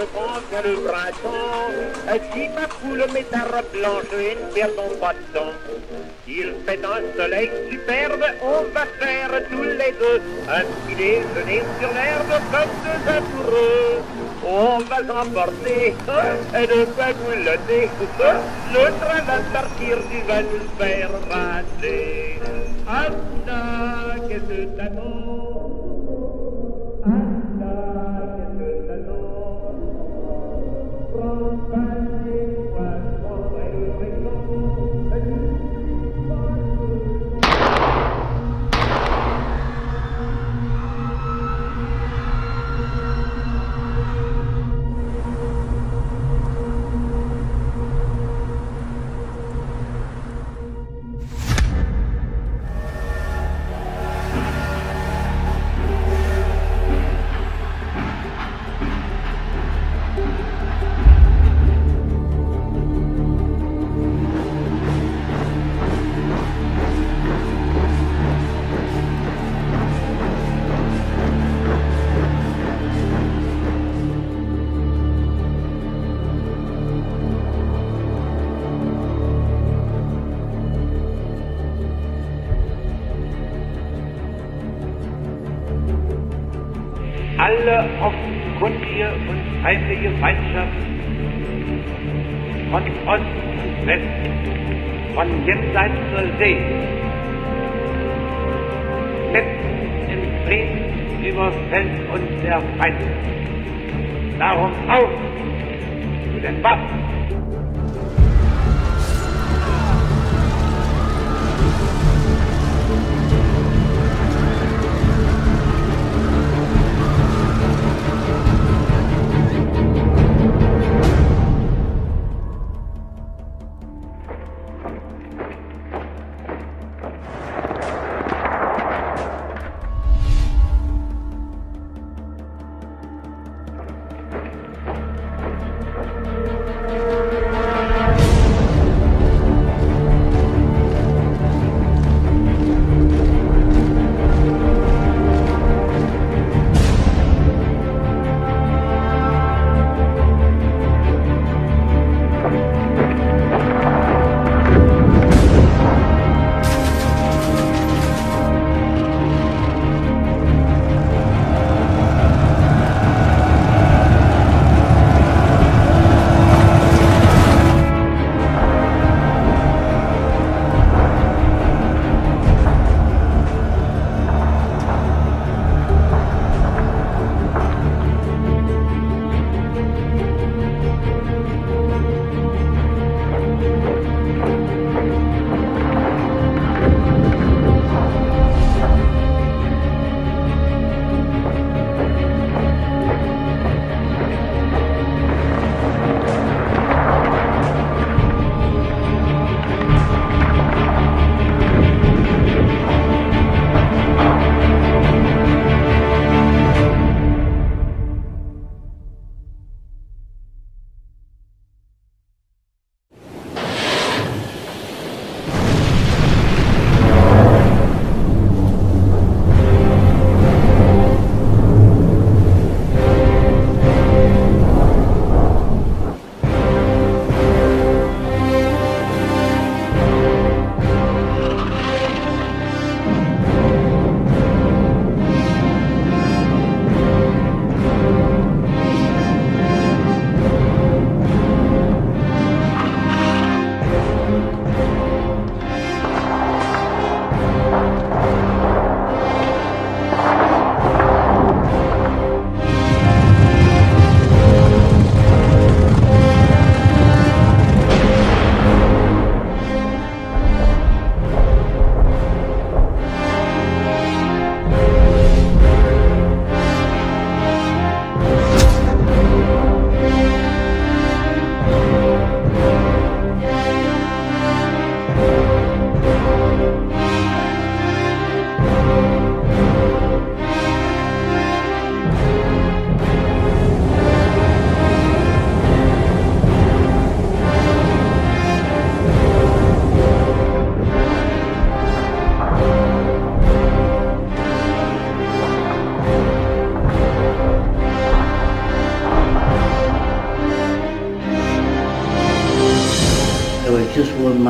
de bronze dans le printemps, qui ma poule met ta robe blanche et ne perdons pas de temps. Il fait un soleil superbe, on va faire tous les deux un petit déjeuner sur l'herbe comme deux amoureux. On va s'emporter et ne pas nous le découper, le train va partir, tu vas nous faire rater. Anna, qu'est-ce que t'attends? Alle offenkundige und feindliche Feindschaft von Ost und West, von jenseits zur See, setzen im Frieden überfällt uns der Feind. Darum auf zu den Waffen!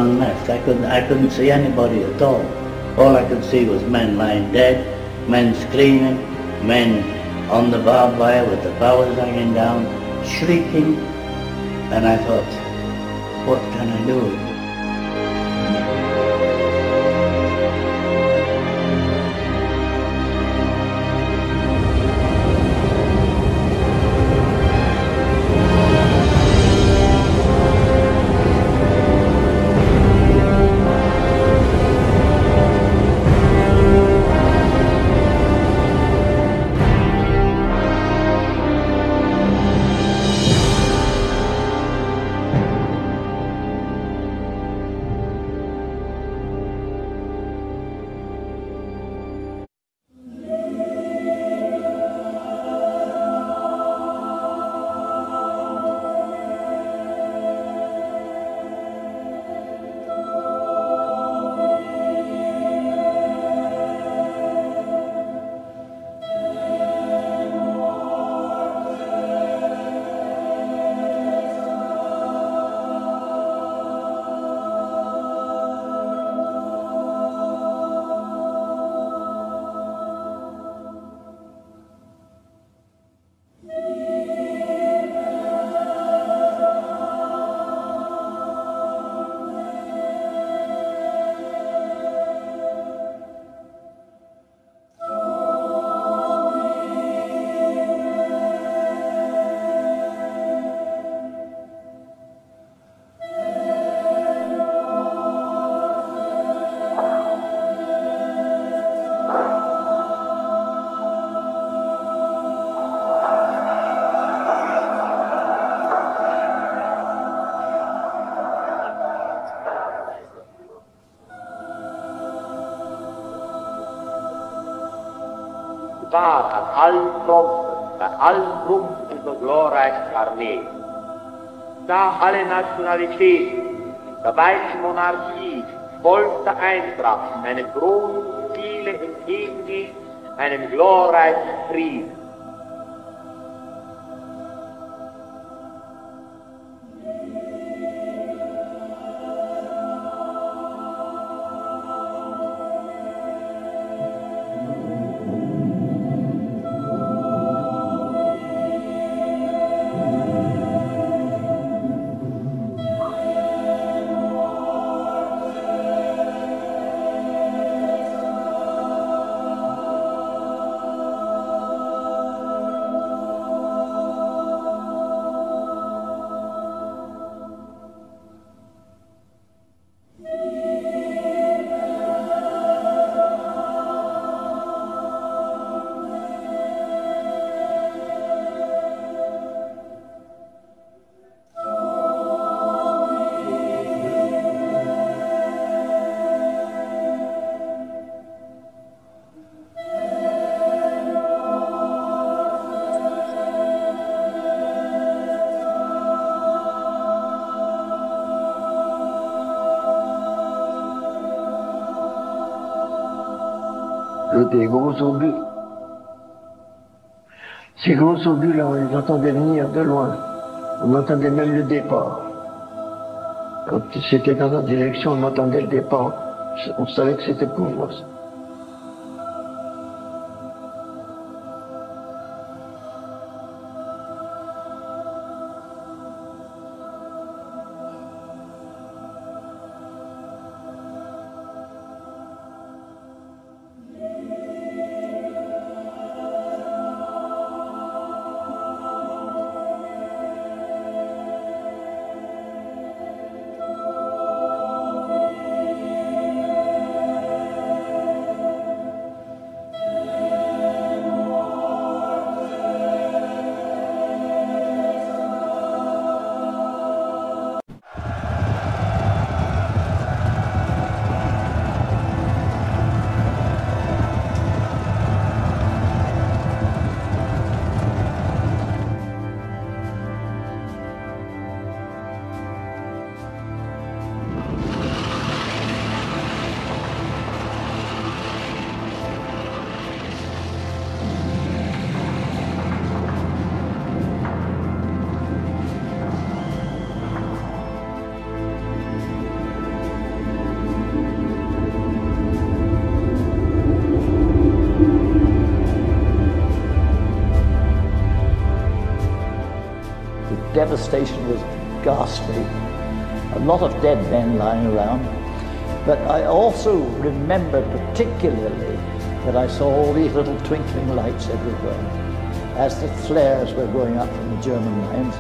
among left. I couldn't see anybody at all. All I could see was men lying dead, men screaming, men on the barbed wire with the bowers hanging down, shrieking, and I thought, what can I do? War an allen Fronten so glorreich war nie. Da alle Nationalitäten der weißen Monarchie folgte Eintracht einem großen Ziele entgegen, einem glorreichen Frieden. Ces grands obus-là, on les entendait venir de loin. On entendait même le départ. Quand c'était dans notre direction, on entendait le départ. On savait que c'était pour moi. devastation was ghastly. A lot of dead men lying around. But I also remember particularly that I saw all these little twinkling lights everywhere as the flares were going up from the German lines.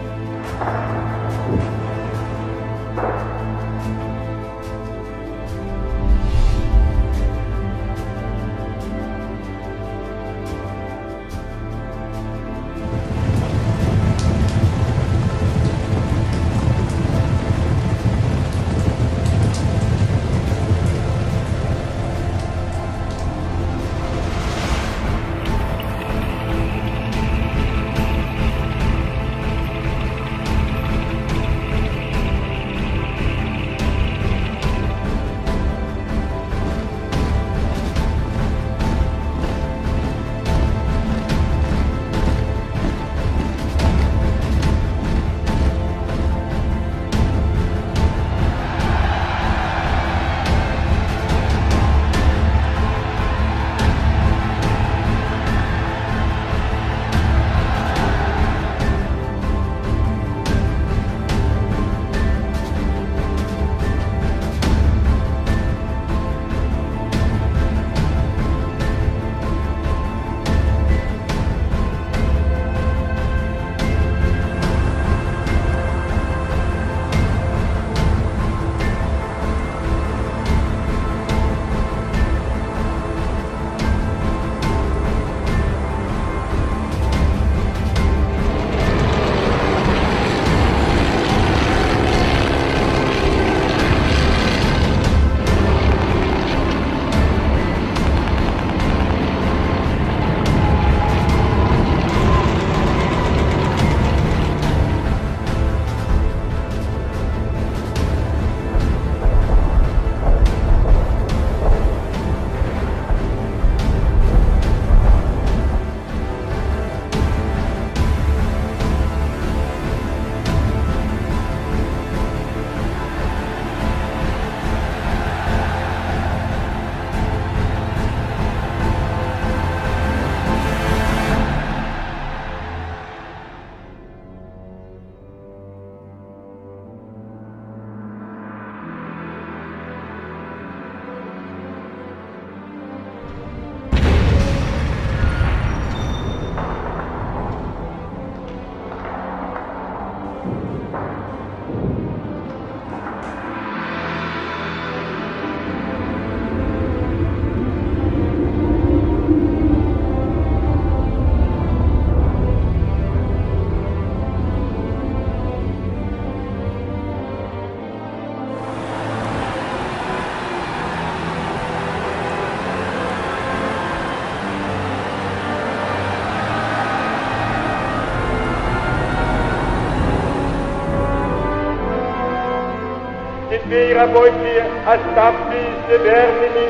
Все рабочие, оставшиеся верными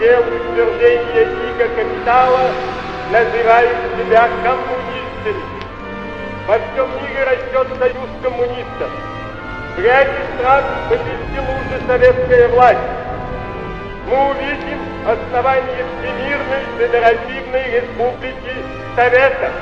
делу свержения дико капитала, называют себя коммунистами. Во всем мире растет союз коммунистов. В ряде стран победила уже советская власть. Мы увидим основание Всемирной Федеративной Республики Советов.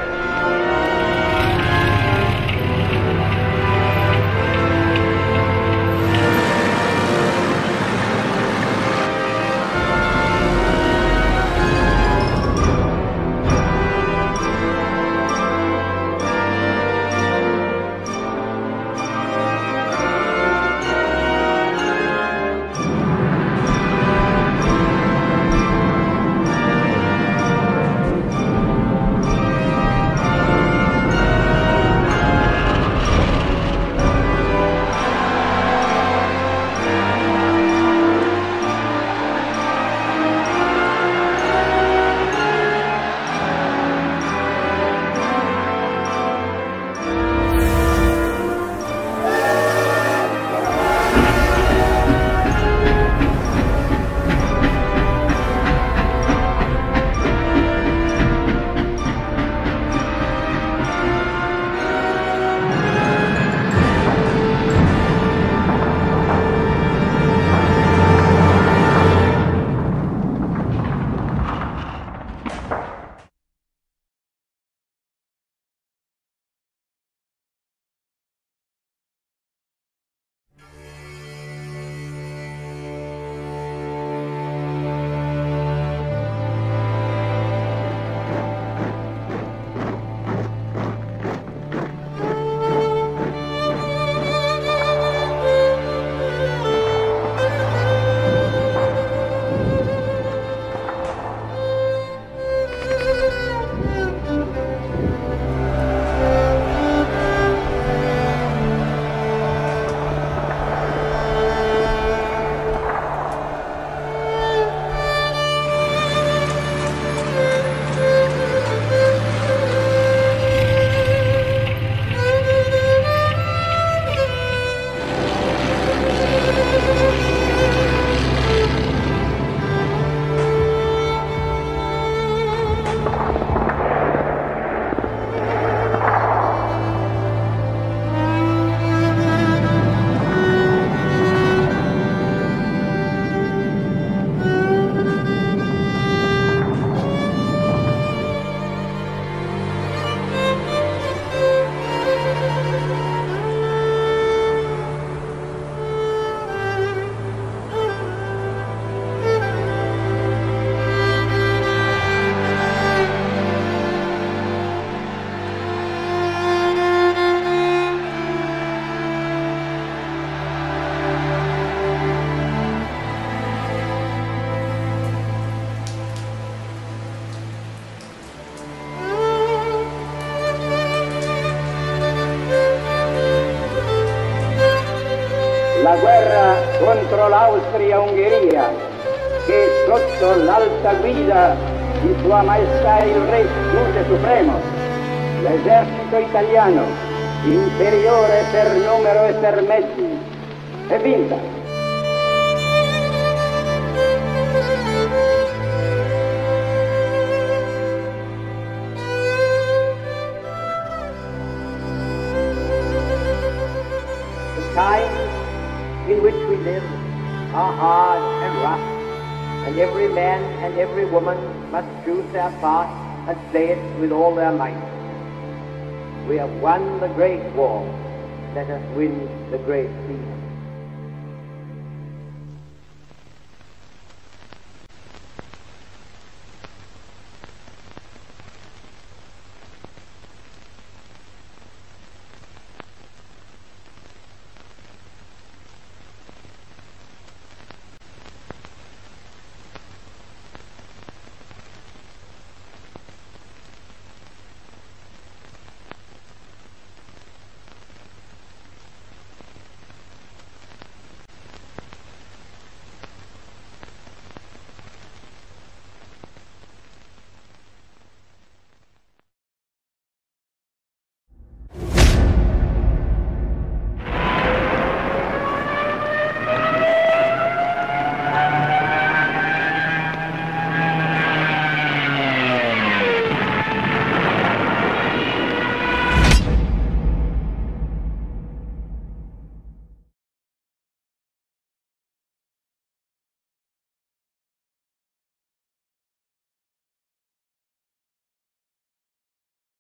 contro l'Austria-Ungheria, che sotto l'alta guida di Sua Maestà il Re Giudice Supremo, l'esercito italiano, inferiore per numero e per mezzi, è vinta. In which we live are hard and rough, and every man and every woman must choose their part and play it with all their might. We have won the great war, let us win the great peace.